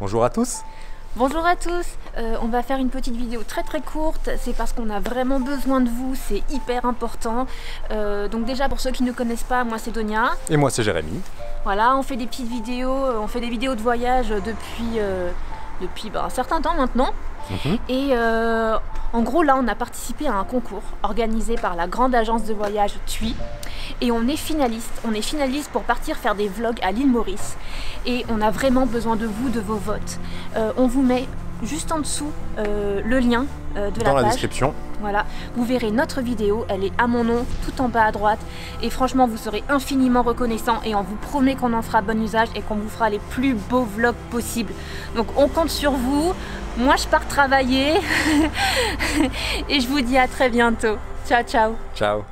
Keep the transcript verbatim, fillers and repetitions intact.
Bonjour à tous. Bonjour à tous, euh, on va faire une petite vidéo très très courte, c'est parce qu'on a vraiment besoin de vous, c'est hyper important. Euh, donc déjà pour ceux qui ne connaissent pas, moi c'est Donia. Et moi c'est Jérémy. Voilà, on fait des petites vidéos, on fait des vidéos de voyage depuis, euh, depuis bah, un certain temps maintenant. Mmh. Et euh, en gros là on a participé à un concours organisé par la grande agence de voyage T U I. Et on est finaliste, on est finaliste pour partir faire des vlogs à l'île Maurice. Et on a vraiment besoin de vous, de vos votes. Euh, on vous met juste en dessous euh, le lien euh, de la page. Dans la description. Voilà, vous verrez notre vidéo, elle est à mon nom, tout en bas à droite. Et franchement, vous serez infiniment reconnaissants et on vous promet qu'on en fera bon usage et qu'on vous fera les plus beaux vlogs possibles. Donc on compte sur vous, moi je pars travailler et je vous dis à très bientôt. Ciao, ciao. Ciao.